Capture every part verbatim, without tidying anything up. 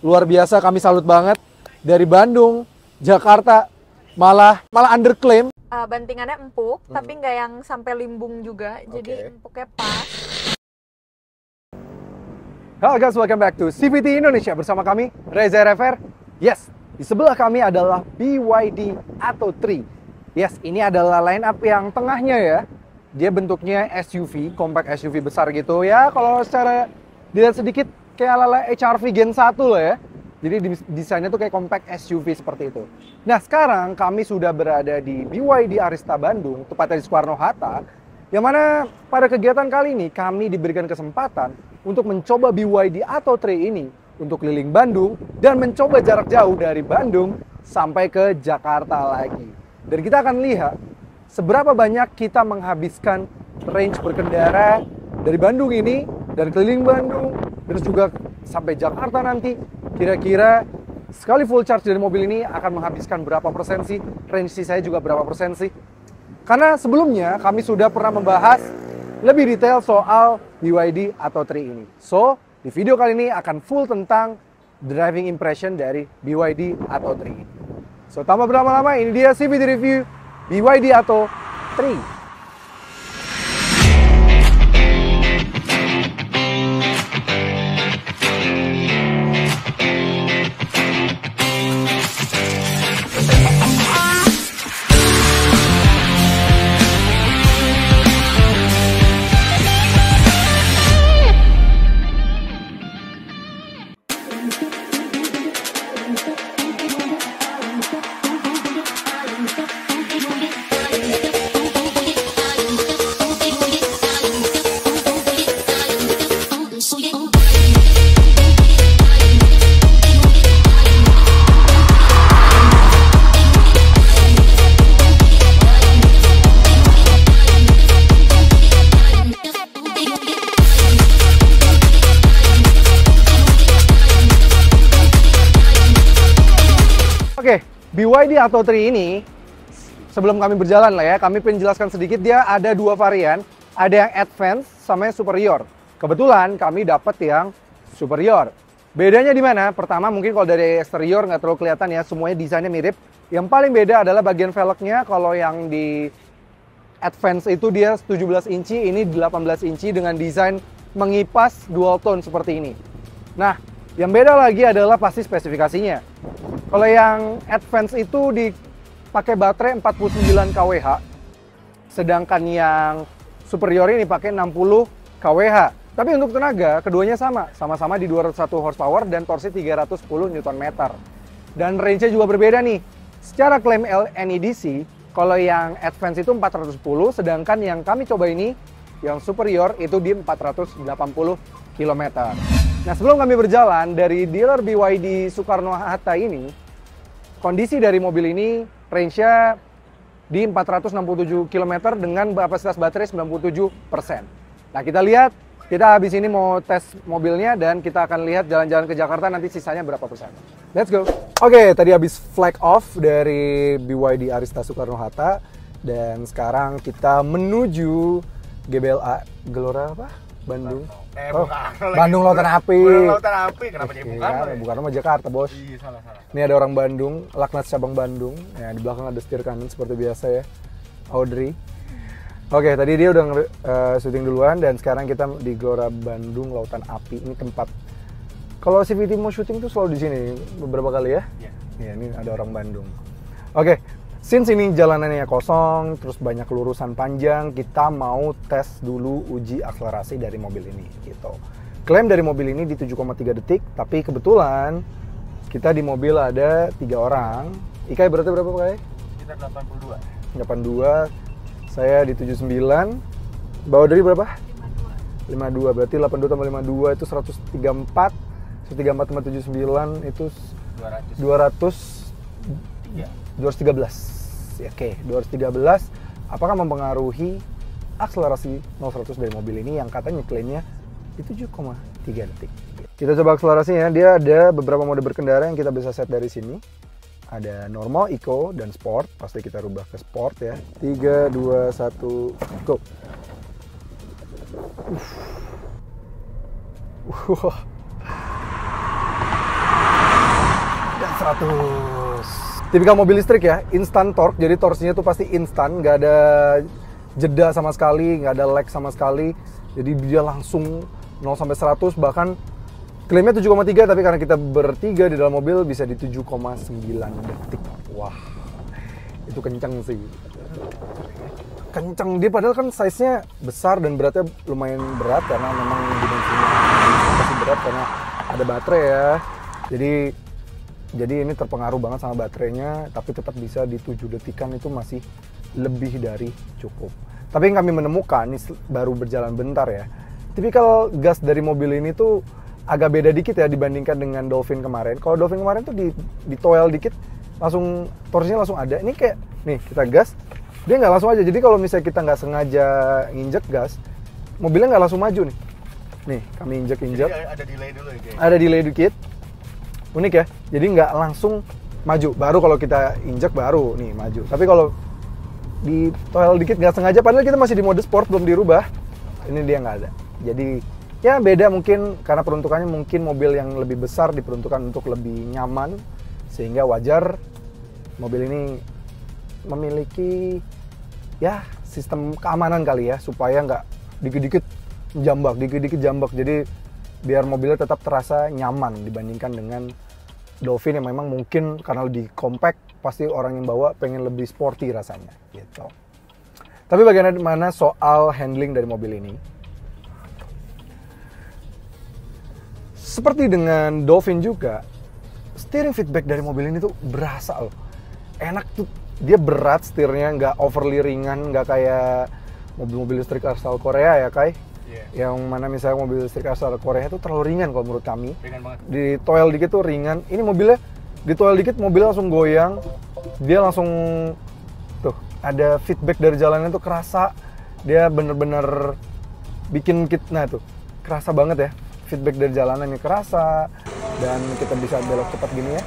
Luar biasa, kami salut banget. Dari Bandung, Jakarta, malah malah underclaim. Uh, bantingannya empuk, hmm. tapi nggak yang sampai limbung juga. Okay. Jadi empuknya pas. Halo guys, welcome back to C V T Indonesia. Bersama kami, Reza Rever. Yes, di sebelah kami adalah B Y D Atto tiga. Yes, ini adalah line up yang tengahnya ya. Dia bentuknya S U V, compact S U V besar gitu. Ya, kalau secara dilihat sedikit, kayak ala-ala H R V Gen satu loh ya. Jadi desainnya tuh kayak compact S U V seperti itu. Nah sekarang kami sudah berada di B Y D Arista Bandung, tepatnya di Soekarno Hatta, yang mana pada kegiatan kali ini kami diberikan kesempatan untuk mencoba B Y D Atto tiga ini untuk keliling Bandung dan mencoba jarak jauh dari Bandung sampai ke Jakarta lagi. Dan kita akan lihat seberapa banyak kita menghabiskan range berkendara dari Bandung ini, dari keliling Bandung, terus juga sampai Jakarta nanti, kira-kira sekali full charge dari mobil ini akan menghabiskan berapa persen sih, range saya juga berapa persen sih. Karena sebelumnya kami sudah pernah membahas lebih detail soal B Y D Atto tiga ini. So, di video kali ini akan full tentang driving impression dari B Y D Atto tiga ini. So, tanpa berlama-lama, ini dia C V T Review B Y D Atto tiga. B Y D Atto tiga ini, sebelum kami berjalan lah ya, kami pengen jelaskan sedikit, dia ada dua varian. Ada yang advance sama yang superior. Kebetulan kami dapat yang superior. Bedanya di mana? Pertama mungkin kalau dari eksterior nggak terlalu kelihatan ya, semuanya desainnya mirip. Yang paling beda adalah bagian velgnya. Kalau yang di advance itu dia tujuh belas inci, ini delapan belas inci dengan desain mengipas dual tone seperti ini. Nah, yang beda lagi adalah pasti spesifikasinya. Kalau yang advance itu dipakai baterai empat puluh sembilan kilowatt, sedangkan yang superior ini pakai enam puluh kilowatt. Tapi untuk tenaga, keduanya sama, sama-sama di dua ratus satu horsepower dan torsi tiga ratus sepuluh newton meter. Dan range-nya juga berbeda nih. Secara klaim N E D C, kalau yang advance itu empat ratus sepuluh, sedangkan yang kami coba ini, yang superior itu di empat ratus delapan puluh kilometer. Nah, sebelum kami berjalan dari dealer B Y D Soekarno Hatta ini, kondisi dari mobil ini range-nya di empat ratus enam puluh tujuh kilometer dengan kapasitas baterai sembilan puluh tujuh persen. Nah, kita lihat, kita habis ini mau tes mobilnya dan kita akan lihat jalan-jalan ke Jakarta nanti sisanya berapa persen. Let's go. Oke, tadi habis flag off dari B Y D Arista Soekarno Hatta dan sekarang kita menuju G B L A Gelora apa? Bandung, eh, oh, Bandung Lautan Api. Lautan Api, kenapa jadi Bung? Bukan nama Jakarta, bos. Iya, salah, salah. Ini ada orang Bandung, Laknas cabang Bandung. Ya, di belakang ada setir kanan seperti biasa ya, Audrey. Oke, tadi dia udah uh, syuting duluan dan sekarang kita di Gelora Bandung Lautan Api. Ini tempat kalau C V T mau syuting tuh selalu di sini beberapa kali ya. Iya. Ya, ini ada orang Bandung. Oke, since ini jalanannya kosong, terus banyak lurusan panjang, kita mau tes dulu uji akselerasi dari mobil ini gitu. Klaim dari mobil ini di tujuh koma tiga detik, tapi kebetulan kita di mobil ada tiga orang. I K berarti berapa Pak? Kita delapan puluh dua. delapan puluh dua, saya di tujuh puluh sembilan. Bawa dari berapa? lima puluh dua. lima puluh dua, berarti delapan puluh dua tambah lima puluh dua itu seratus tiga puluh empat. seratus tiga puluh empat tambah tujuh puluh sembilan itu dua ratus. dua ratus. Ya. dua ratus tiga belas. Oke, dua ratus tiga belas. Apakah mempengaruhi akselerasi nol seratus dari mobil ini yang katanya klaimnya di tujuh koma tiga detik. Kita coba akselerasinya. Dia ada beberapa mode berkendara yang kita bisa set dari sini. Ada normal, eco, dan sport. Pasti kita rubah ke sport ya. tiga, dua, satu, go. Uff. Wow. seratus. Tipikal mobil listrik ya, instant torque, jadi torsinya tuh pasti instan, nggak ada jeda sama sekali, nggak ada lag sama sekali. Jadi dia langsung nol sampai seratus, bahkan klaimnya tujuh koma tiga, tapi karena kita bertiga di dalam mobil bisa di tujuh koma sembilan detik. Wah, itu kencang sih. Kencang, dia padahal kan size-nya besar dan beratnya lumayan berat karena memang dimensinya masih berat karena ada baterai ya. Jadi jadi ini terpengaruh banget sama baterainya, tapi tetap bisa di tujuh detikan, itu masih lebih dari cukup. Tapi yang kami menemukan, ini baru berjalan bentar ya, tipikal gas dari mobil ini tuh agak beda dikit ya dibandingkan dengan Dolphin kemarin. Kalau Dolphin kemarin tuh di, di toel dikit, langsung torsinya langsung ada. Ini kayak, nih kita gas, dia nggak langsung aja. Jadi kalau misalnya kita nggak sengaja nginjek gas, mobilnya nggak langsung maju nih. Nih, kami injek-injek. Jadi ada delay dulu ya? Ada delay dikit. Unik ya, jadi nggak langsung maju. Baru kalau kita injek baru nih maju. Tapi kalau di toel dikit nggak sengaja, padahal kita masih di mode sport, belum dirubah. Ini dia nggak ada. Jadi ya beda mungkin karena peruntukannya, mungkin mobil yang lebih besar diperuntukkan untuk lebih nyaman, sehingga wajar mobil ini memiliki ya sistem keamanan kali ya, supaya nggak dikit-dikit jambak, dikit-dikit jambak. Jadi biar mobilnya tetap terasa nyaman dibandingkan dengan Dolphin yang memang mungkin karena di compact, pasti orang yang bawa pengen lebih sporty rasanya gitu. Tapi bagaimana mana soal handling dari mobil ini? Seperti dengan Dolphin juga, steering feedback dari mobil ini tuh berasa loh. Enak tuh, dia berat setirnya, nggak overly ringan, nggak kayak mobil-mobil listrik asal Korea ya, Kai? Yeah. Yang mana misalnya mobil listrik asal Korea itu terlalu ringan kalau menurut kami. Ringan banget. Di toel dikit tuh ringan. Ini mobilnya, di toel dikit mobilnya langsung goyang. Dia langsung, tuh, ada feedback dari jalannya tuh kerasa. Dia bener-bener bikin kita, nah tuh, kerasa banget ya. Feedback dari jalanan yang kerasa, dan kita bisa belok cepat gini ya. Uh,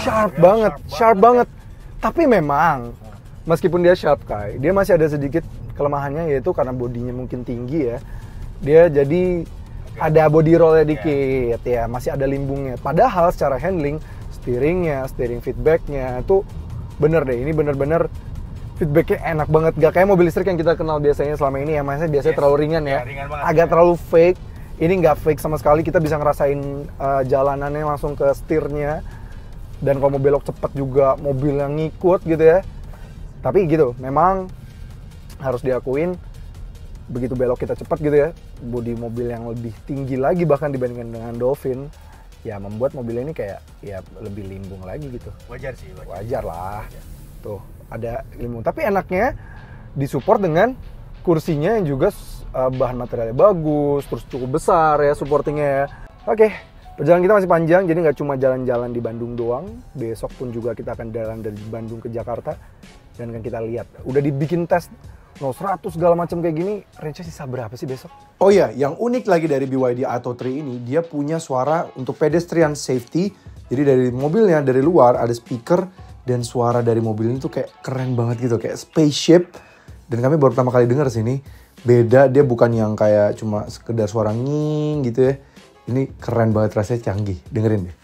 sharp ya, banget, sharp, sharp banget. banget. Tapi memang, meskipun dia sharp Kai, dia masih ada sedikit kelemahannya, yaitu karena bodinya mungkin tinggi ya. Dia jadi okay, ada body rollnya dikit yeah. ya, masih ada limbungnya. Padahal secara handling, steeringnya, steering feedbacknya itu bener deh. Ini bener-bener feedbacknya enak banget, gak kayak mobil listrik yang kita kenal biasanya selama ini ya, maksudnya biasanya yes, terlalu ringan ya, ya ringan banget, agak ya. terlalu fake. Ini nggak fake sama sekali, kita bisa ngerasain uh, jalanannya langsung ke setirnya. Dan kalau mau belok cepat juga mobil yang ngikut gitu ya. Tapi gitu, memang harus diakuin, begitu belok kita cepat gitu ya, bodi mobil yang lebih tinggi lagi bahkan dibandingkan dengan Dolphin, ya membuat mobilnya ini kayak ya lebih limbung lagi gitu. Wajar sih, wajar, wajar lah wajar. Tuh ada limbung, tapi enaknya disupport dengan kursinya yang juga uh, bahan materialnya bagus, terus cukup besar ya supportingnya ya. Oke, perjalanan kita masih panjang, jadi nggak cuma jalan-jalan di Bandung doang, besok pun juga kita akan jalan dari Bandung ke Jakarta, dan kan kita lihat udah dibikin tes nol seratus segala macam kayak gini. Range-nya sisa berapa sih besok? Oh iya, yang unik lagi dari B Y D Atto three ini, dia punya suara untuk pedestrian safety. Jadi dari mobilnya, dari luar ada speaker, dan suara dari mobil ini tuh kayak keren banget gitu, kayak spaceship. Dan kami baru pertama kali denger sih ini. Beda, dia bukan yang kayak cuma sekedar suara nging gitu ya. Ini keren banget, rasanya canggih. Dengerin deh.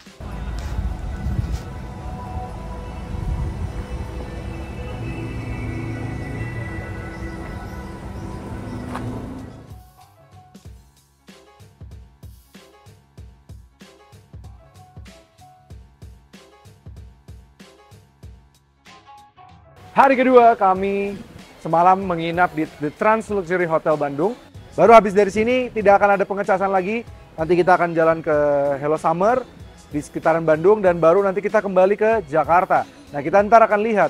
Hari kedua kami semalam menginap di The Trans Luxury Hotel Bandung. Baru habis dari sini tidak akan ada pengecasan lagi. Nanti kita akan jalan ke Hello Summer di sekitaran Bandung, dan baru nanti kita kembali ke Jakarta. Nah, kita ntar akan lihat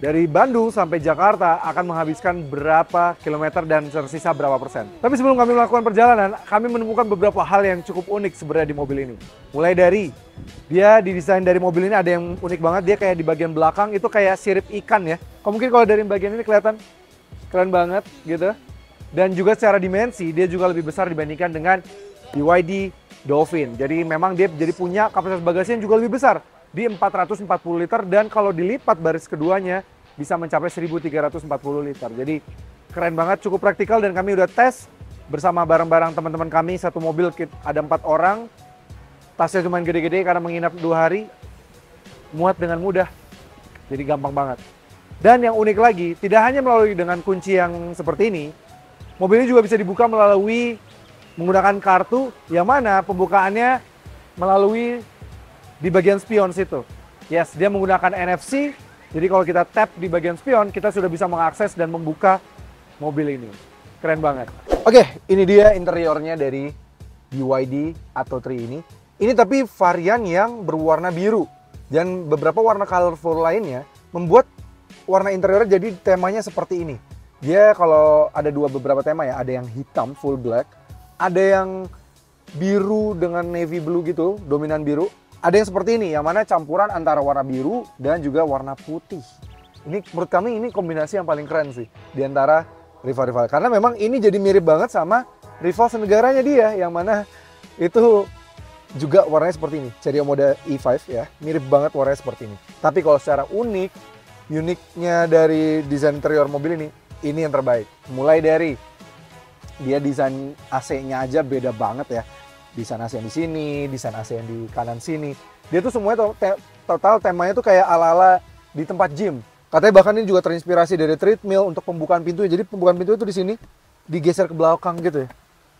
dari Bandung sampai Jakarta akan menghabiskan berapa kilometer dan tersisa berapa persen. Tapi sebelum kami melakukan perjalanan, kami menemukan beberapa hal yang cukup unik sebenarnya di mobil ini. Mulai dari dia didesain dari mobil ini ada yang unik banget, dia kayak di bagian belakang itu kayak sirip ikan ya. Kok mungkin kalau dari bagian ini kelihatan keren banget gitu. Dan juga secara dimensi dia juga lebih besar dibandingkan dengan B Y D Dolphin. Jadi memang dia jadi punya kapasitas bagasi yang juga lebih besar di empat ratus empat puluh liter, dan kalau dilipat baris keduanya bisa mencapai seribu tiga ratus empat puluh liter. Jadi keren banget, cukup praktikal, dan kami udah tes bersama bareng-bareng teman-teman kami, satu mobil ada empat orang, tasnya cuma gede-gede karena menginap dua hari, muat dengan mudah, jadi gampang banget. Dan yang unik lagi, tidak hanya melalui dengan kunci yang seperti ini, mobilnya juga bisa dibuka melalui menggunakan kartu, yang mana pembukaannya melalui di bagian spion situ. Yes, dia menggunakan N F C, jadi kalau kita tap di bagian spion, kita sudah bisa mengakses dan membuka mobil ini. Keren banget. Oke, ini dia interiornya dari B Y D Atto tiga ini. Ini tapi varian yang berwarna biru. Dan beberapa warna colorful lainnya membuat warna interiornya jadi temanya seperti ini. Dia kalau ada dua beberapa tema ya, ada yang hitam full black, ada yang biru dengan navy blue gitu, dominan biru. Ada yang seperti ini, yang mana campuran antara warna biru dan juga warna putih. Ini menurut kami ini kombinasi yang paling keren sih, di antara rival-rival. Karena memang ini jadi mirip banget sama rival senegaranya dia, yang mana itu juga warnanya seperti ini. Chery Omoda E lima ya, mirip banget warnanya seperti ini. Tapi kalau secara unik, uniknya dari desain interior mobil ini, ini yang terbaik. Mulai dari dia desain A C-nya aja beda banget ya. Desain A C yang di sini, desain A C yang di kanan sini. Dia tuh semuanya te total temanya tuh kayak ala-ala di tempat gym. Katanya bahkan ini juga terinspirasi dari treadmill untuk pembukaan pintunya. Jadi pembukaan pintu itu di sini digeser ke belakang gitu ya.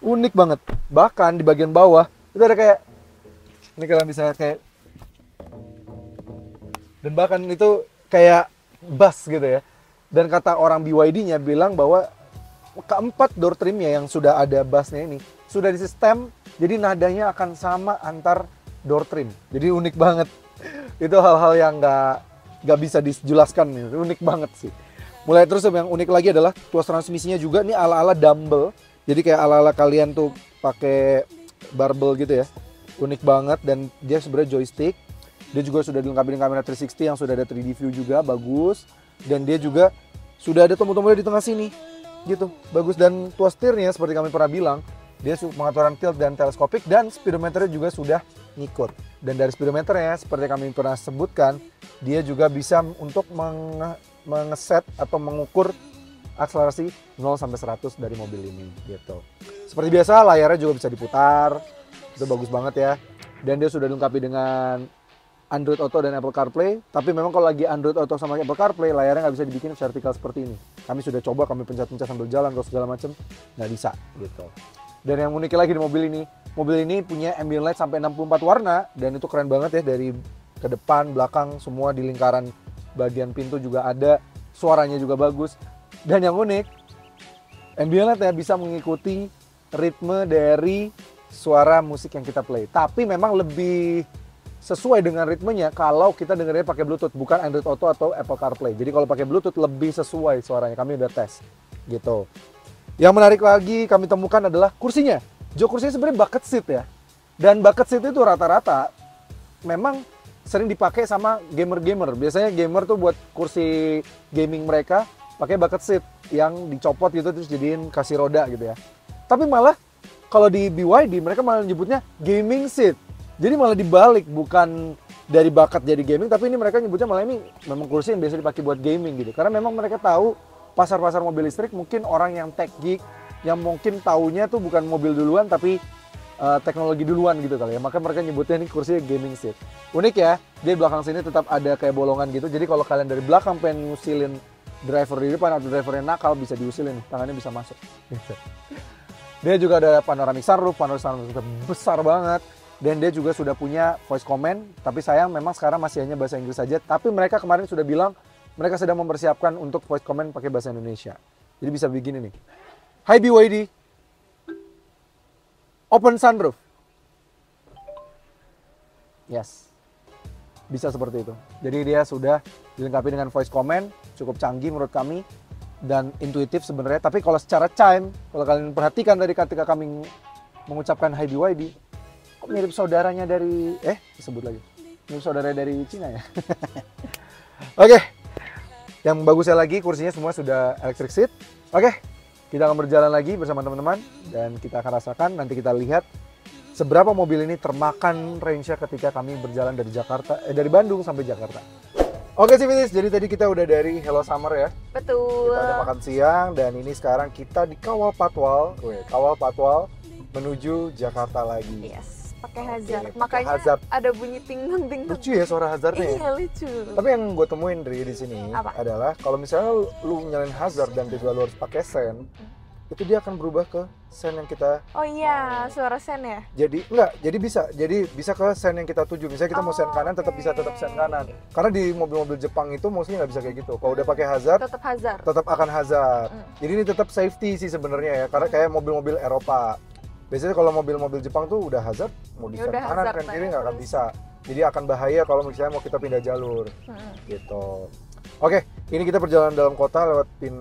Unik banget. Bahkan di bagian bawah itu ada kayak ini, kalian bisa kayak, dan bahkan itu kayak bus gitu ya. Dan kata orang B Y D-nya bilang bahwa keempat door trimnya yang sudah ada busnya ini sudah di sistem, jadi nadanya akan sama antar door trim. Jadi unik banget. Itu hal-hal yang nggak nggak bisa dijelaskan, nih unik banget sih. Mulai terus yang unik lagi adalah tuas transmisinya juga nih ala-ala dumbbell, jadi kayak ala-ala kalian tuh pakai barbel gitu ya, unik banget. Dan dia sebenarnya joystick, dia juga sudah dilengkapi dengan kamera tiga enam nol yang sudah ada tiga D view juga, bagus. Dan dia juga sudah ada tombol-tombolnya di tengah sini gitu, bagus. Dan tuas setirnya seperti kami pernah bilang, dia pengaturan tilt dan teleskopik, dan speedometernya juga sudah ngikut. Dan dari speedometernya seperti kami pernah sebutkan, dia juga bisa untuk mengeset atau mengukur akselerasi nol sampai seratus dari mobil ini gitu. Seperti biasa layarnya juga bisa diputar, itu bagus banget ya. Dan dia sudah dilengkapi dengan Android Auto dan Apple CarPlay. Tapi memang kalau lagi Android Auto sama Apple CarPlay, layarnya nggak bisa dibikin vertikal seperti ini. Kami sudah coba, kami pencet-pencet sambil jalan terus segala macam, nggak bisa gitu. Dan yang unik lagi di mobil ini, mobil ini punya ambient light sampai enam puluh empat warna, dan itu keren banget ya, dari ke depan, belakang, semua di lingkaran bagian pintu juga ada, suaranya juga bagus. Dan yang unik, ambient light ya bisa mengikuti ritme dari suara musik yang kita play. Tapi memang lebih sesuai dengan ritmenya kalau kita dengarnya pakai Bluetooth, bukan Android Auto atau Apple CarPlay. Jadi kalau pakai Bluetooth lebih sesuai suaranya, kami udah tes gitu. Yang menarik lagi kami temukan adalah kursinya. Jok kursinya sebenarnya bucket seat ya. Dan bucket seat itu rata-rata memang sering dipakai sama gamer-gamer. Biasanya gamer tuh buat kursi gaming mereka pakai bucket seat yang dicopot gitu terus jadiin kasih roda gitu ya. Tapi malah kalau di B Y D mereka malah nyebutnya gaming seat. Jadi malah dibalik, bukan dari bucket jadi gaming, tapi ini mereka nyebutnya malah ini memang kursi yang biasa dipakai buat gaming gitu. Karena memang mereka tahu pasar-pasar mobil listrik mungkin orang yang tech geek, yang mungkin taunya tuh bukan mobil duluan tapi uh, teknologi duluan gitu kali ya. Maka mereka nyebutnya ini kursinya gaming seat. Unik ya, dia di belakang sini tetap ada kayak bolongan gitu. Jadi kalau kalian dari belakang pengen ngusilin driver di depan atau driver yang nakal, bisa diusilin, tangannya bisa masuk. Dia juga ada panoramic sunroof, panoramic sunroof besar banget. Dan dia juga sudah punya voice command, tapi sayang memang sekarang masih hanya bahasa Inggris saja. Tapi mereka kemarin sudah bilang mereka sedang mempersiapkan untuk voice command pakai bahasa Indonesia. Jadi bisa begini nih. Hai B Y D, open sunroof. Yes, bisa seperti itu. Jadi dia sudah dilengkapi dengan voice command, cukup canggih menurut kami dan intuitif sebenarnya. Tapi kalau secara chime, kalau kalian perhatikan dari ketika kami mengucapkan Hai B Y D, kok mirip saudaranya dari, eh disebut lagi, mirip saudara dari Cina ya. Oke. Okay. Yang bagusnya lagi kursinya semua sudah electric seat. Oke, okay, kita akan berjalan lagi bersama teman-teman dan kita akan rasakan, nanti kita lihat seberapa mobil ini termakan range-nya ketika kami berjalan dari Jakarta eh dari Bandung sampai Jakarta. Oke, Oke C V T, jadi tadi kita udah dari Hello Summer ya. Betul. Kita udah makan siang dan ini sekarang kita di Kawal Patwal, weh, Kawal Patwal menuju Jakarta lagi. Yes. Pakai hazard, okay, makanya hazard. Ada bunyi ting-ting. Lucu ya suara hazardnya. Iya lucu. Tapi yang gue temuin Dri di sini apa? Adalah kalau misalnya lu nyalain hazard dan juga lu harus pakai sen, itu dia akan berubah ke sen yang kita. Oh iya, mau. Suara sen ya. Jadi enggak, jadi bisa, jadi bisa ke sen yang kita tuju. Misalnya kita oh, mau sen kanan, okay. tetap bisa tetap sen kanan. Karena di mobil-mobil Jepang itu mostly nggak bisa kayak gitu. Kalau udah pakai hazard, tetap hazard, tetap akan hazard. Mm. Jadi ini tetap safety sih sebenarnya ya, karena mm. kayak mobil-mobil Eropa. Biasanya kalau mobil-mobil Jepang tuh udah hazard, mau di sen kanan kan kiri nggak akan bisa. Jadi akan bahaya kalau misalnya mau kita pindah jalur, hmm. gitu. Oke, ini kita perjalanan dalam kota lewat pin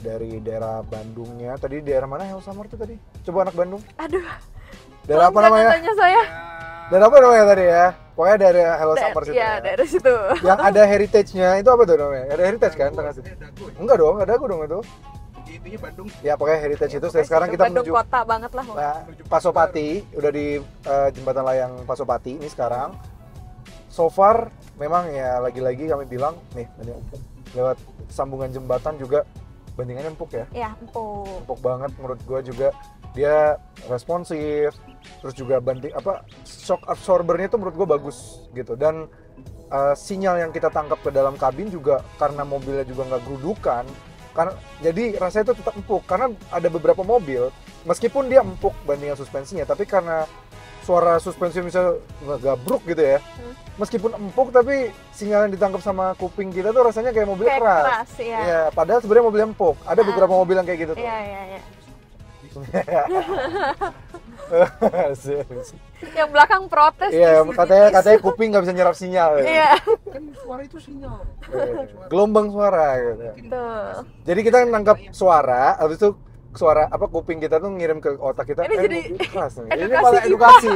dari daerah Bandungnya. Tadi daerah mana Hello Summer tuh tadi? Coba anak Bandung. Aduh. Daerah apa namanya? Tanya saya. Daerah apa namanya tadi ya? Pokoknya dari Hello Summer situ. Iya, daerah situ. Yang ada heritage-nya itu apa tuh namanya? Ada heritage kan tengah situ? Enggak dong, ada aku dong itu. Itunya Bandung. Ya pokoknya heritage ya, itu. Pokoknya sekarang kita Bandung menuju kota banget lah. Nah, Pasopati udah di uh, jembatan layang Pasopati ini sekarang. So far memang ya lagi-lagi kami bilang nih lewat sambungan jembatan juga bandingannya empuk ya. Iya empuk. Empuk banget menurut gue juga dia responsif. Terus juga banding apa shock absorbernya itu menurut gue bagus gitu dan uh, sinyal yang kita tangkap ke dalam kabin juga karena mobilnya juga nggak gerudukan. Karena, jadi rasanya itu tetap empuk karena ada beberapa mobil meskipun dia empuk bandingkan suspensinya tapi karena suara suspensi misalnya gabruk gitu ya hmm. meskipun empuk tapi sinyal yang ditangkap sama kuping kita tuh rasanya kayak mobil kayak keras, keras ya. Ya, padahal sebenarnya mobil empuk ada beberapa um, mobil yang kayak gitu tuh. Iya, iya, iya. Yang belakang protes. Iya, katanya katanya kuping nggak bisa nyerap sinyal. Iya. Kan suara itu sinyal. Gelombang suara gitu. Tuh. Jadi kita nangkap suara, habis itu suara apa kuping kita tuh ngirim ke otak kita. Ini eh, jadi keras nih. Ini malah edukasi.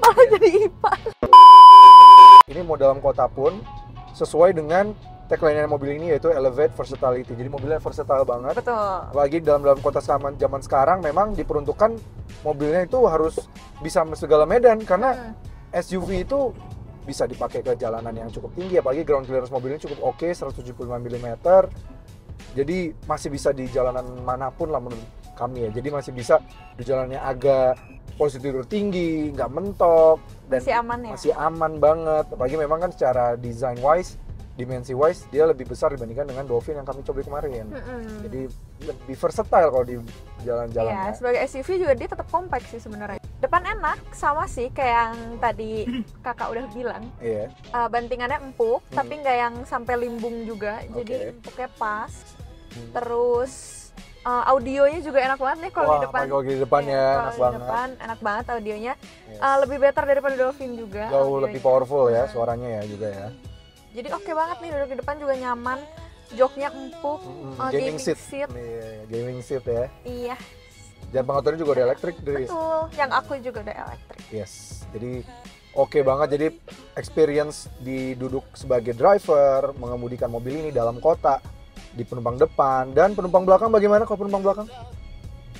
Malah jadi I P A. Ini mau dalam kota pun sesuai dengan tagline mobil ini yaitu elevate versatility. Jadi mobilnya versatile banget. Betul. Apalagi dalam dalam kota zaman zaman sekarang memang diperuntukkan mobilnya itu harus bisa segala medan karena hmm. S U V itu bisa dipakai ke jalanan yang cukup tinggi apalagi ground clearance mobilnya cukup oke okay, seratus tujuh puluh lima milimeter. Jadi masih bisa di jalanan manapun lah menurut kami ya. Jadi masih bisa di jalannya agak posisi tidur tinggi, nggak mentok dan masih aman ya. Masih aman banget. Apalagi memang kan secara design wise dimensi wise dia lebih besar dibandingkan dengan Dolphin yang kami coba kemarin. Mm-hmm. Jadi lebih versatile kalau di jalan-jalan. Iya, sebagai S U V juga dia tetap kompak sih sebenarnya. Depan enak sama sih kayak yang tadi kakak udah bilang. Iya. Uh, bantingannya empuk, hmm. tapi nggak yang sampai limbung juga. Okay. Jadi empuknya pas. Hmm. Terus uh, audionya juga enak banget nih kalau di depan. Kalau di depannya ya, enak banget. Di depan enak banget audionya. Yes. Uh, lebih better daripada Dolphin juga. Jauh lebih powerful ya suaranya ya juga ya. Jadi oke okay banget nih duduk di depan juga nyaman, joknya empuk, hmm, uh, gaming, gaming seat, seat. Iya, gaming seat ya. Iya. Dan pengotornya juga udah elektrik dari. Betul, yang aku juga udah elektrik. Yes, jadi oke okay banget. Jadi experience di duduk sebagai driver, mengemudikan mobil ini dalam kota, di penumpang depan dan penumpang belakang bagaimana kalau penumpang belakang?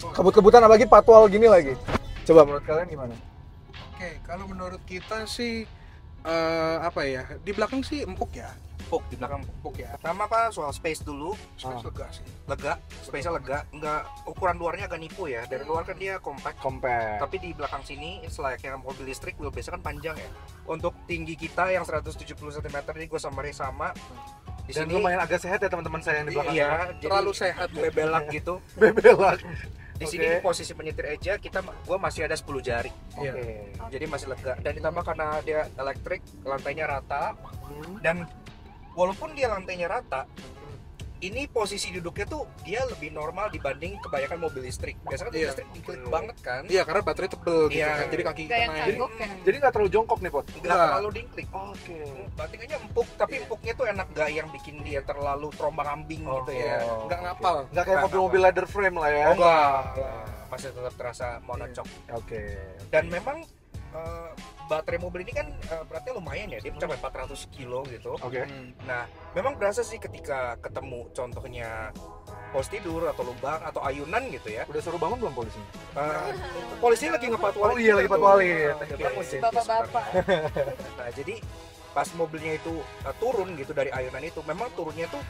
Kebut-kebutan apalagi patwal gini lagi. Coba menurut kalian gimana? Oke, okay, kalau menurut kita sih. Uh, apa ya di belakang sih empuk ya empuk di belakang empuk ya sama apa soal space dulu space ah. lega sih lega space nya lega nggak ukuran luarnya agak nipu ya dari luar kan dia compact compact tapi di belakang sini selayaknya mobil listrik wheelbase kan panjang ya untuk tinggi kita yang seratus tujuh puluh sentimeter ini gue sama Reza sama di dan sini lumayan agak sehat ya teman-teman saya yang di belakang iya jadi, terlalu sehat bebelak gitu bebelak di sini okay. Posisi penyetir aja kita gua masih ada sepuluh jari okay. Okay. Jadi masih lega dan ditambah karena dia elektrik lantainya rata hmm. dan walaupun dia lantainya rata hmm. ini posisi duduknya tuh dia lebih normal dibanding kebanyakan mobil listrik biasanya yeah. Listrik diklik hmm. banget kan iya karena baterai tebel yeah. Gitu kan jadi kaki kita naik jadi, okay. Jadi gak terlalu jongkok nih Pot? Gak terlalu diklik oke okay. Bantingannya empuk tapi yeah. Empuknya tuh enak gak yang bikin dia terlalu terombang ambing oh, gitu ya oh, gak ngapal okay. Gak kayak mobil-mobil leather frame lah ya oh, enggak nah, masih tetap terasa monocok yeah. Oke okay. Dan memang uh, baterai mobil ini kan uh, beratnya lumayan ya, dia mencapai empat ratus kilo gitu. Oke. Okay. Nah, memang berasa sih ketika ketemu contohnya pos tidur atau lubang atau ayunan gitu ya. Udah suruh bangun belum polisinya? Uh, polisinya lagi ngepatwalin. Oh iya lagi patwalin. Bapak-bapak. Nah, jadi pas mobilnya itu uh, turun gitu dari ayunan itu, memang turunnya tuh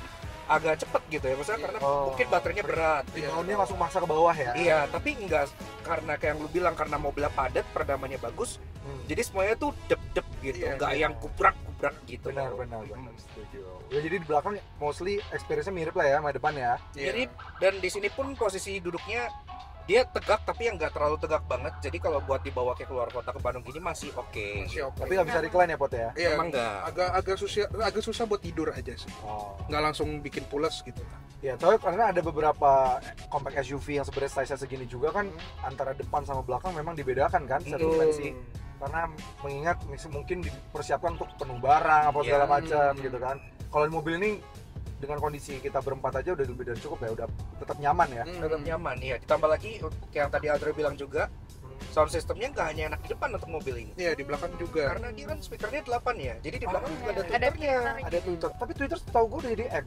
agak cepet gitu ya, maksudnya karena oh, mungkin baterainya berat, reboundnya langsung maksa ke bawah ya. Iya, tapi enggak, karena kayak yang lu bilang, karena mobilnya padat, peredamannya bagus, hmm. jadi semuanya tuh dep-dep gitu, yeah, enggak yeah. yang kubrak-kubrak gitu. Benar-benar, benar, setuju. Ya jadi di belakang mostly experience-nya mirip lah ya sama depan ya. Yeah. Mirip, dan di sini pun posisi duduknya dia tegak tapi yang nggak terlalu tegak banget, jadi kalau buat dibawa ke keluar kota ke Bandung gini masih oke okay. okay. Tapi nggak bisa recline ya Pot ya? Iya, emang nggak? Agak, agak, susah, agak susah buat tidur aja sih, oh. nggak langsung bikin pulas gitu. Iya, tapi karena ada beberapa compact S U V yang sebenarnya size-nya segini juga kan, hmm. antara depan sama belakang memang dibedakan kan secara dimensi, hmm. karena mengingat mungkin dipersiapkan untuk penuh barang apa segala yeah. macam hmm. gitu kan. Kalau mobil ini dengan kondisi kita berempat aja udah lebih dari cukup ya, udah tetap nyaman ya, hmm. tetap nyaman ya. Ditambah lagi yang tadi Audrey bilang juga, hmm. sound systemnya nggak hanya enak di depan untuk mobil ini, iya di belakang juga, karena dia kan speakernya delapan ya, jadi di belakang oh, juga ada twitternya, ada, ada Twitter, tapi Twitter setahu gue udah di X.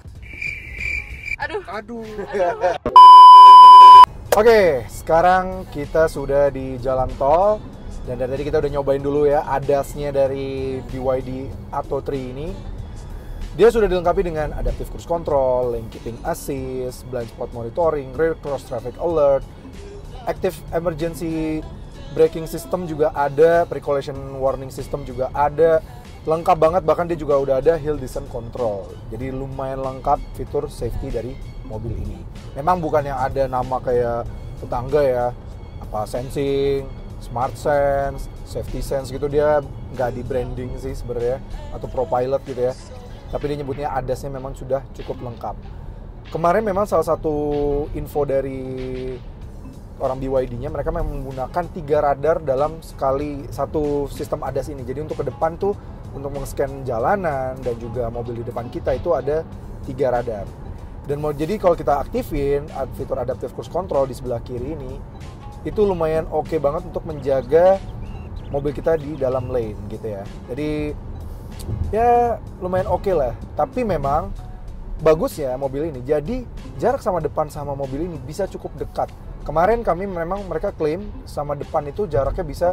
Aduh. Aduh. Aduh. Oke, sekarang kita sudah di jalan tol dan dari tadi kita udah nyobain dulu ya adasnya dari B Y D Atto tiga ini. Dia sudah dilengkapi dengan adaptive cruise control, lane keeping assist, blind spot monitoring, rear cross traffic alert, active emergency braking system juga ada, pre-collision warning system juga ada, lengkap banget. Bahkan dia juga udah ada hill descent control, jadi lumayan lengkap fitur safety dari mobil ini. Memang bukan yang ada nama kayak tetangga ya, apa sensing, smart sense, safety sense gitu, dia nggak di branding sih sebenarnya, atau ProPilot gitu ya. Tapi dia nyebutnya adasnya memang sudah cukup lengkap. Kemarin memang salah satu info dari orang B Y D-nya, mereka memang menggunakan tiga radar dalam sekali satu sistem adas ini. Jadi untuk ke depan tuh, untuk meng-scan jalanan dan juga mobil di depan kita itu ada tiga radar. Dan mau jadi kalau kita aktifin fitur adaptive cruise control di sebelah kiri ini, itu lumayan oke okay banget untuk menjaga mobil kita di dalam lane gitu ya. Jadi ya lumayan oke okay lah, tapi memang bagusnya mobil ini, jadi jarak sama depan sama mobil ini bisa cukup dekat. Kemarin kami memang mereka klaim sama depan itu jaraknya bisa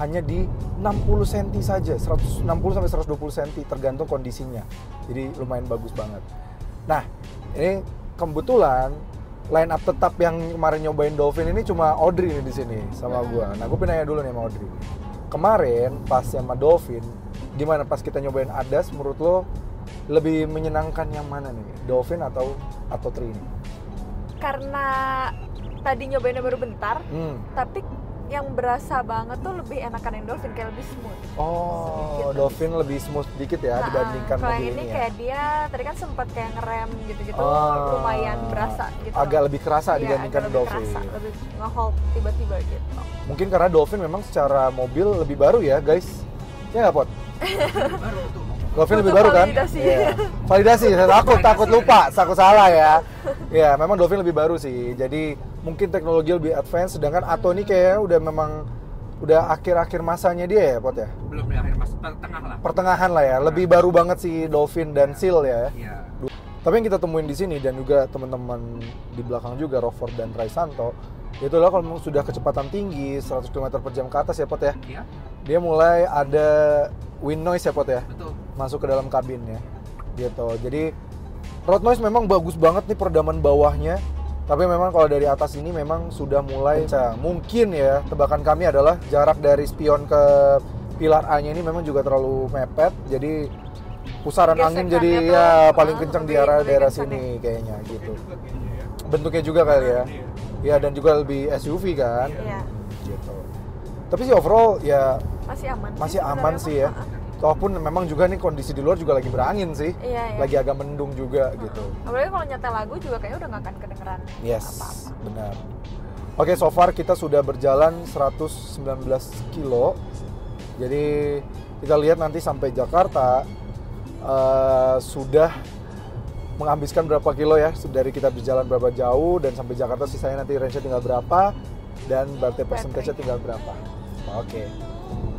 hanya di enam puluh sentimeter saja, seratus enam puluh sampai seratus dua puluh sentimeter tergantung kondisinya, jadi lumayan bagus banget. Nah ini kebetulan line up tetap yang kemarin nyobain Dolphin ini cuma Audrey nih di sini sama gua. Nah gua penanya dulu nih sama Audrey, kemarin pas sama Dolphin gimana pas kita nyobain adas, menurut lo lebih menyenangkan yang mana nih, Dolphin atau Atto tiga ini? Karena tadi nyobainnya baru bentar, hmm. tapi yang berasa banget tuh lebih enakan yang Dolphin, kayak lebih smooth. Oh, sedikit, Dolphin lebih smooth dikit ya nah, dibandingkan mobil ini. Kalau ini kayak ya? Dia tadi kan sempat kayak ngerem gitu-gitu, oh, lumayan berasa gitu. Agak lebih kerasa ya, dibandingkan lebih Dolphin. Kerasa, lebih nge-hold tiba-tiba gitu. Mungkin karena Dolphin memang secara mobil lebih baru ya, guys. Ya nggak, Pot? Dolphin lebih baru kan? Validasi. Yeah. Validasi, saya takut, takut lupa, takut salah ya. Ya, yeah, memang Dolphin lebih baru sih. Jadi mungkin teknologi lebih advance, sedangkan Atto ini kayaknya udah memang udah akhir-akhir masanya dia ya, Pot ya? Belum ya, akhir masa, pertengahan lah. Pertengahan lah ya, lebih baru banget sih Dolphin dan Seal ya. Iya. Yeah. Tapi yang kita temuin di sini dan juga teman-teman di belakang juga, Rockford dan Rayshanto, itu lah kalau sudah kecepatan tinggi seratus kilometer per jam ke atas ya, Pot ya? Iya. Dia mulai ada wind noise ya, Pot ya? Betul. Masuk ke dalam kabin ya, gitu. Jadi road noise memang bagus banget nih peredaman bawahnya, tapi memang kalau dari atas ini memang sudah mulai kencang. Mungkin ya, tebakan kami adalah jarak dari spion ke pilar A nya ini memang juga terlalu mepet, jadi pusaran Gesekan angin jadi ya paling kencang di arah daerah sini kayaknya gitu. Bentuknya juga kali ya, ya dan juga lebih S U V kan, iya. gitu. Tapi sih overall ya masih aman, masih sih, aman sih ya. Walaupun memang juga nih kondisi di luar juga lagi berangin sih, iya, iya. lagi agak mendung juga hmm. gitu. Apalagi kalau nyetel lagu juga kayaknya udah nggak akan kedengeran. Yes, apa-apa. Benar. Oke, so far kita sudah berjalan seratus sembilan belas kilo. Jadi kita lihat nanti sampai Jakarta uh, sudah menghabiskan berapa kilo ya, dari kita berjalan berapa jauh dan sampai Jakarta sisanya nanti range-nya tinggal berapa dan berarti persentasenya tinggal berapa. Oke. Okay.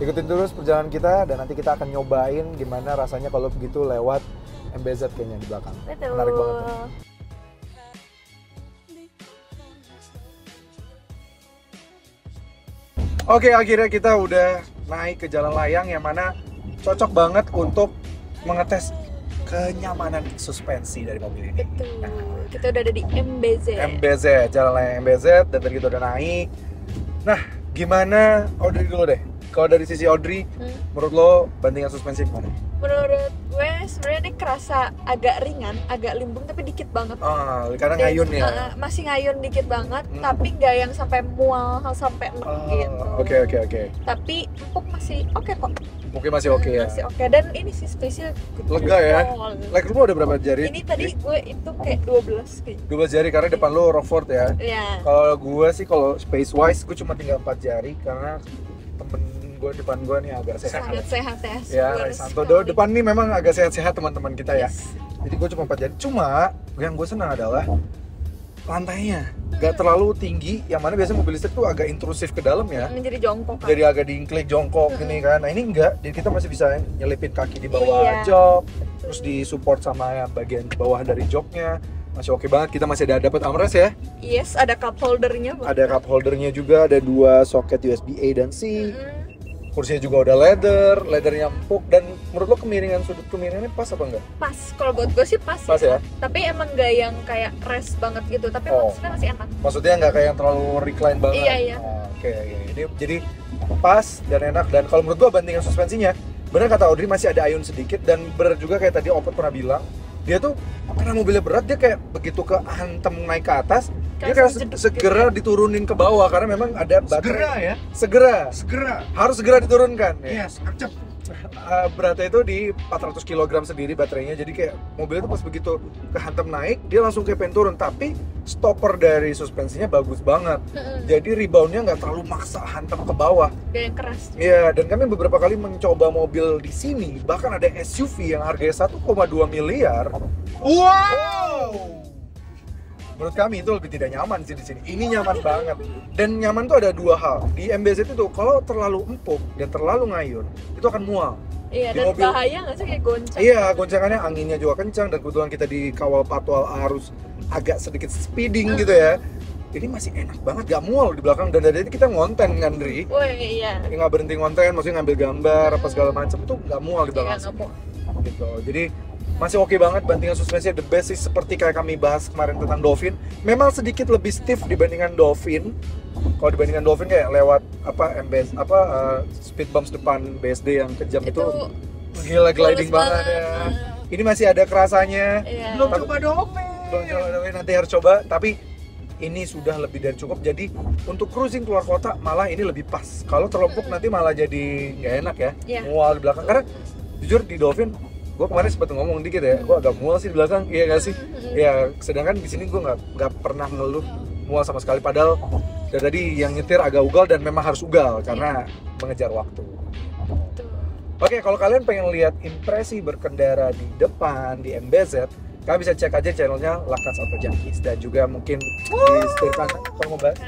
Ikutin terus perjalanan kita dan nanti kita akan nyobain gimana rasanya kalau begitu lewat M B Z kayaknya di belakang. Betul. Menarik banget. Oke, akhirnya kita udah naik ke jalan layang yang mana cocok banget untuk mengetes kenyamanan suspensi dari mobil ini. Betul, nah, kita udah ada di M B Z. M B Z, jalan M B Z, dan tadi kita udah naik. Nah, gimana Audrey dulu deh? Kalau dari sisi Audrey, hmm? menurut lo bandingan suspensi gimana? Menurut gue sebenarnya ini kerasa agak ringan, agak limbung tapi dikit banget. Ah, karena dan, ngayun ya? Uh, masih ngayun dikit banget, hmm. tapi nggak yang sampai mual, sampai enak ah, gitu. Oke, okay, oke, okay, oke. Okay. Tapi empuk masih oke okay, kok. Mungkin masih oke okay, ya? Masih oke, okay. Dan ini sih spesial. Lega ya? Like rumah udah berapa jari? Ini tadi gue itu kayak dua belas kayaknya. dua belas jari, karena yeah. depan lo Rockford ya? Iya. Yeah. Kalau gue sih, kalau space wise, gue cuma tinggal empat jari karena temen gue depan gue nih agak sehat. Sangat sehat ya. Ya, Rayshanto depan nih memang agak sehat-sehat teman-teman kita ya. Yes. Jadi gue cuma empat jari. Cuma yang gue senang adalah lantainya nggak terlalu tinggi. Yang mana biasanya mobil listrik tuh agak intrusif ke dalam ya. Menjadi jongkok. Kan? Jadi agak diingklik jongkok gini kan. Nah ini enggak. Jadi kita masih bisa nyelipin kaki di bawah iya. jok, terus disupport sama bagian bawah dari joknya. Masih oke okay banget, kita masih ada dapat armrest ya? Yes, ada cup holdernya. Ada cup holdernya juga, ada dua soket U S B A dan C. Mm-hmm. Kursinya juga udah leather, leathernya empuk. Dan menurut lo kemiringan, sudut kemiringannya pas apa enggak? Pas, kalau buat gue sih pas. Pas ya? Tapi emang nggak yang kayak rest banget gitu, tapi oh. maksudnya masih enak. Maksudnya nggak kayak yang terlalu recline banget? Iya, iya. Oh, oke, okay, okay. Ini jadi pas dan enak. Dan kalau menurut gue bandingan suspensinya, bener kata Audrey masih ada ayun sedikit. Dan bener juga kayak tadi Opet pernah bilang, dia tuh karena mobilnya berat, dia kayak begitu ke hantem naik ke atas, Kasi dia kayak segera gitu. Diturunin ke bawah karena memang ada baterai. Segera ya? Segera. Segera. Harus segera diturunkan ya? Yes, acep. Uh, beratnya itu di empat ratus kilogram sendiri baterainya, jadi kayak mobilnya tuh pas begitu ke hantem naik, dia langsung kayak pengen turun, tapi stopper dari suspensinya bagus banget. Mm-hmm. Jadi reboundnya nggak terlalu maksa hantem ke bawah. Dan yang keras. Iya, dan kami beberapa kali mencoba mobil di sini, bahkan ada S U V yang harganya satu koma dua miliar. Wow! Menurut kami itu lebih tidak nyaman sih di sini. Ini nyaman banget. Dan nyaman tuh ada dua hal. Di M B Z itu kalau terlalu empuk dan terlalu ngayun, itu akan mual. Iya, di dan mobil, bahaya nggak sih kayak goncang? Iya, goncangannya anginnya juga kencang dan kebetulan kita dikawal patwal arus agak sedikit speeding uh-huh. gitu ya. Jadi masih enak banget, gak mual di belakang. Dan dari itu kita ngonten kan, Dri? Oh iya. Nggak berhenti ngonten, maksudnya ngambil gambar apa segala macam itu nggak mual di belakang. Iya, gitu. Jadi masih oke okay banget, bandingan suspensinya the best sih, seperti kayak kami bahas kemarin tentang Dolphin. Memang sedikit lebih stiff dibandingkan Dolphin. Kalau dibandingkan Dolphin kayak lewat apa M B S apa uh, speed bumps depan B S D yang kejam itu, itu gila gliding banget ya. Ini masih ada kerasanya. Yeah. Belum coba Dolphin. Belum coba Dolphin, nanti harus coba, tapi ini sudah lebih dari cukup. Jadi untuk cruising keluar kota malah ini lebih pas. Kalau terlalu empuk nanti malah jadi nggak enak ya. Yeah. Mual di belakang karena jujur di Dolphin gue kemarin sempat ngomong dikit ya, gue agak mual sih di belakang, iya gak sih? Ya, sedangkan di sini gue nggak nggak pernah ngeluh mual sama sekali. Padahal dari tadi yang nyetir agak ugal dan memang harus ugal karena mengejar waktu. Oke, kalau kalian pengen lihat impresi berkendara di depan di M B Z, kalian bisa cek aja channelnya Lakas Auto Junkies dan juga mungkin di setir kanan kalau mau bahas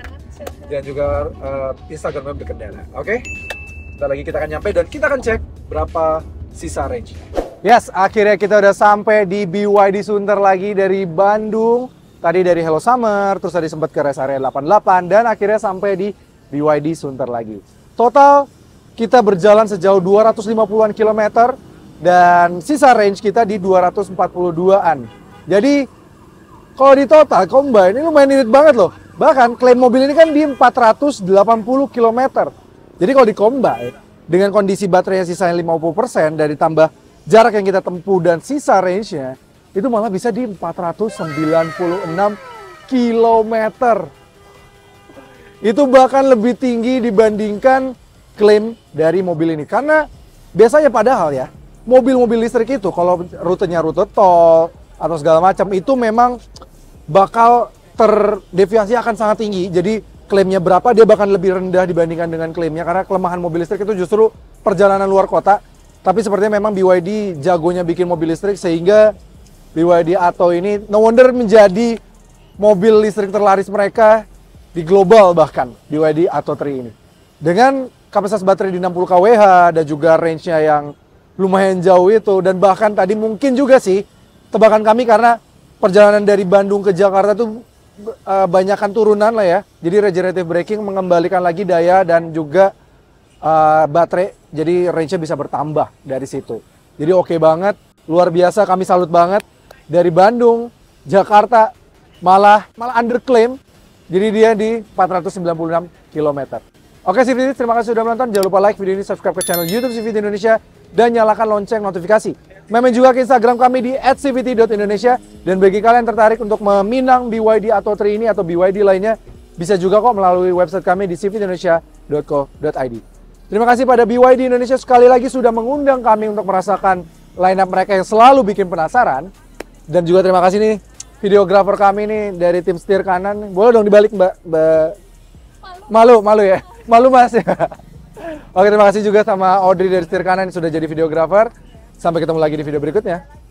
dan juga uh, Instagramnya berkendara. Oke, sebentar lagi kita akan nyampe dan kita akan cek berapa sisa range-nya. Yes, akhirnya kita udah sampai di B Y D Sunter lagi dari Bandung. Tadi dari Hello Summer, terus tadi sempat ke Rest Area delapan puluh delapan, dan akhirnya sampai di B Y D Sunter lagi. Total, kita berjalan sejauh dua ratus lima puluhan kilometer, dan sisa range kita di dua ratus empat puluh dua-an. Jadi, kalau di total, combine, ini lumayan irit banget loh. Bahkan, klaim mobil ini kan di empat ratus delapan puluh kilometer. Jadi kalau di combine, dengan kondisi baterainya sisanya lima puluh persen, dan ditambah jarak yang kita tempuh dan sisa range-nya itu malah bisa di empat ratus sembilan puluh enam kilometer. Itu bahkan lebih tinggi dibandingkan klaim dari mobil ini. Karena biasanya padahal ya, mobil-mobil listrik itu kalau rutenya rute tol atau segala macam itu memang bakal terdeviasi akan sangat tinggi. Jadi klaimnya berapa dia bahkan lebih rendah dibandingkan dengan klaimnya. Karena kelemahan mobil listrik itu justru perjalanan luar kota. Tapi sepertinya memang B Y D jagonya bikin mobil listrik sehingga B Y D Atto ini no wonder menjadi mobil listrik terlaris mereka di global bahkan B Y D Atto tiga ini. Dengan kapasitas baterai di enam puluh kilowatt dan juga range-nya yang lumayan jauh itu dan bahkan tadi mungkin juga sih tebakan kami karena perjalanan dari Bandung ke Jakarta tuh uh, banyakkan turunan lah ya. Jadi regenerative braking mengembalikan lagi daya dan juga Uh, baterai, jadi range-nya bisa bertambah dari situ. Jadi oke banget, luar biasa, kami salut banget. Dari Bandung, Jakarta, malah malah underclaim. Jadi dia di empat ratus sembilan puluh enam kilometer. Oke C V T, terima kasih sudah menonton. Jangan lupa like video ini, subscribe ke channel YouTube C V T Indonesia, dan nyalakan lonceng notifikasi. Main juga ke Instagram kami di at c v t dot indonesia. Dan bagi kalian yang tertarik untuk meminang B Y D Atto tiga ini atau B Y D lainnya, bisa juga kok melalui website kami di c v t indonesia dot co dot i d. Terima kasih pada B Y D Indonesia sekali lagi sudah mengundang kami untuk merasakan lineup mereka yang selalu bikin penasaran. Dan juga terima kasih nih videografer kami nih dari tim setir kanan. Boleh dong dibalik mbak? Ba... Malu, malu ya? Malu mas ya? Oke, terima kasih juga sama Audrey dari setir kanan yang sudah jadi videografer. Sampai ketemu lagi di video berikutnya.